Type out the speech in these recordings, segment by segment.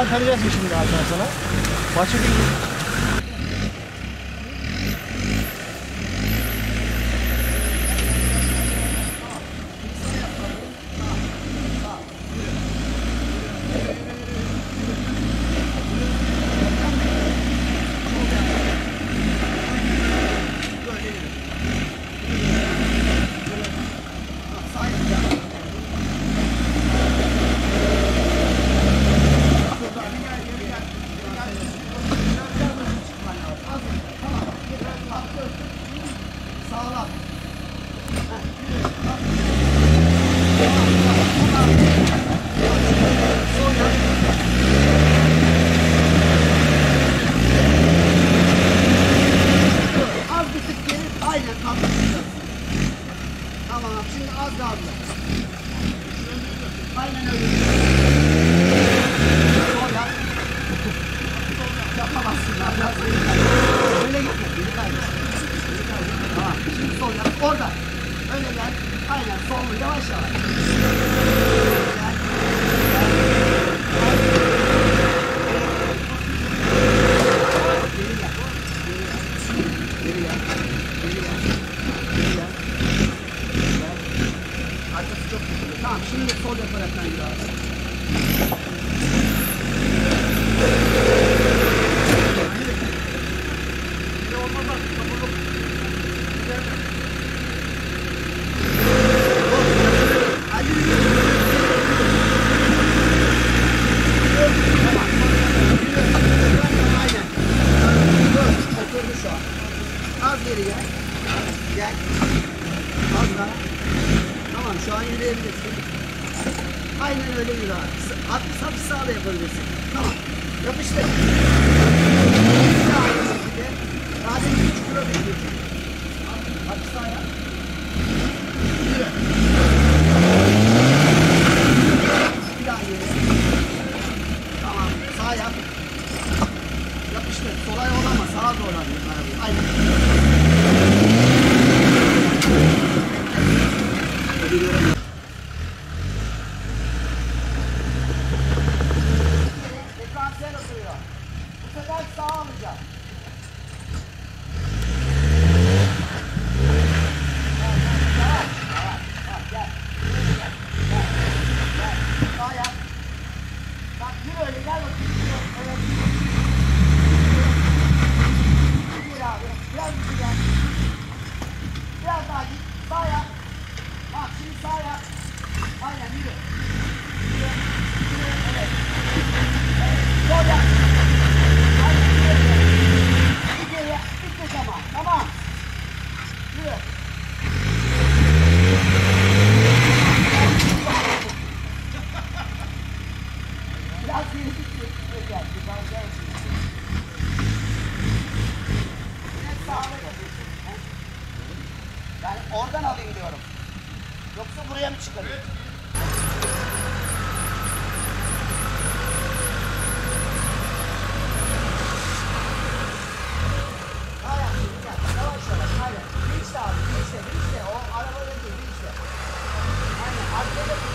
Anlatacağız şimdi zaten sana. Başka bir Yağmurda gidiyor. Bak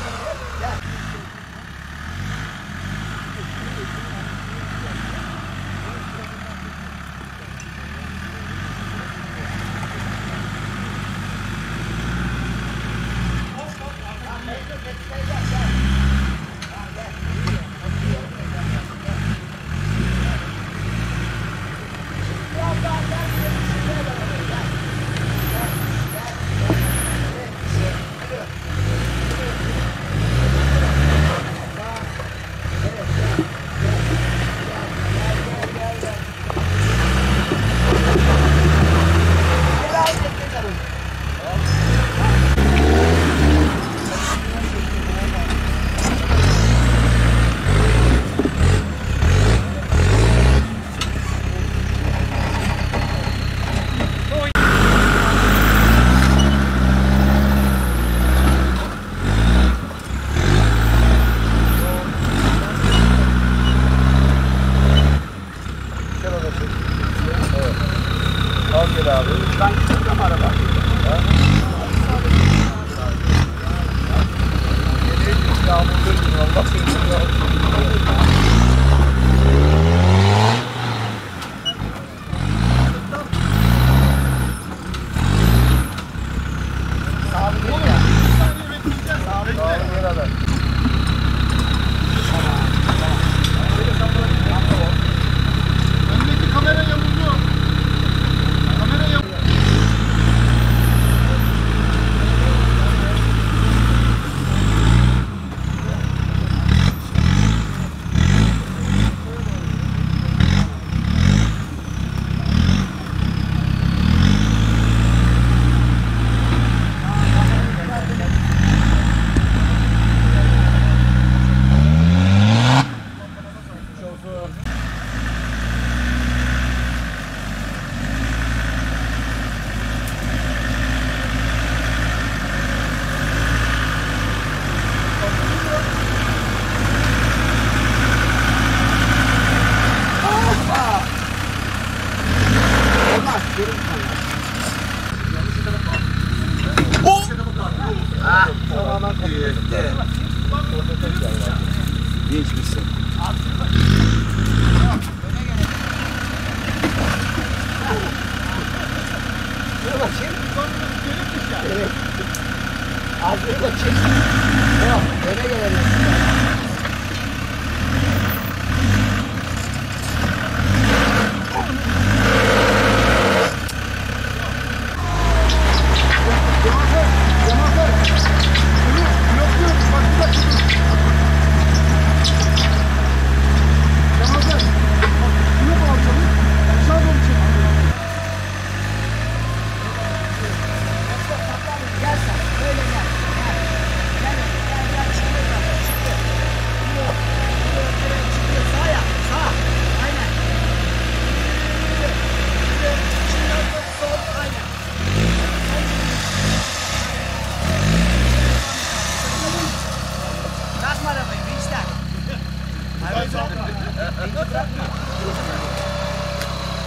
şimdi yağmurda gidiyor.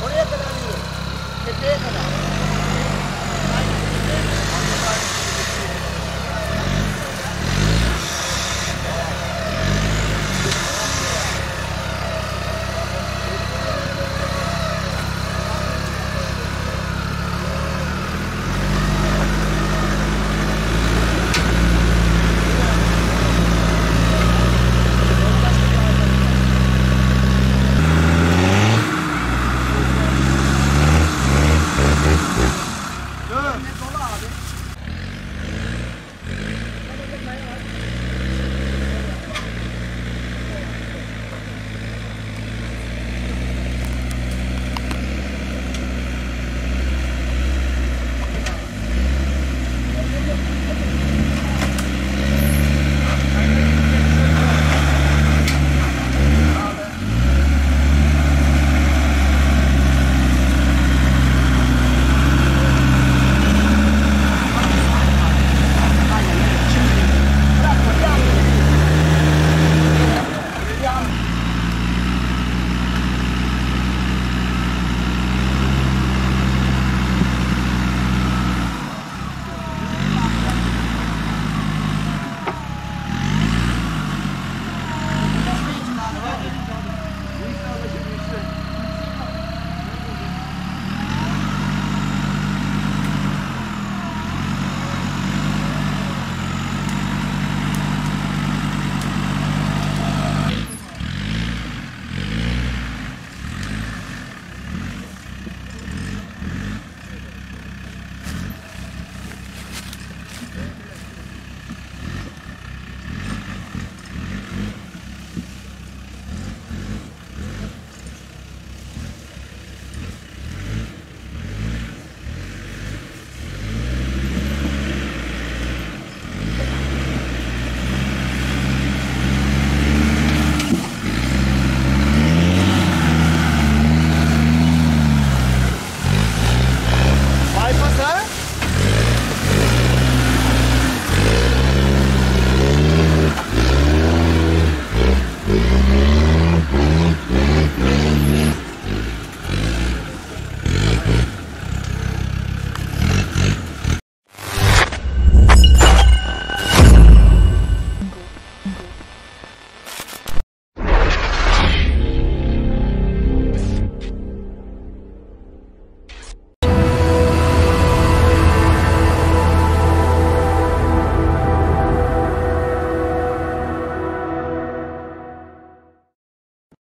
Oraya kadar gidiyor. Tepeye kadar.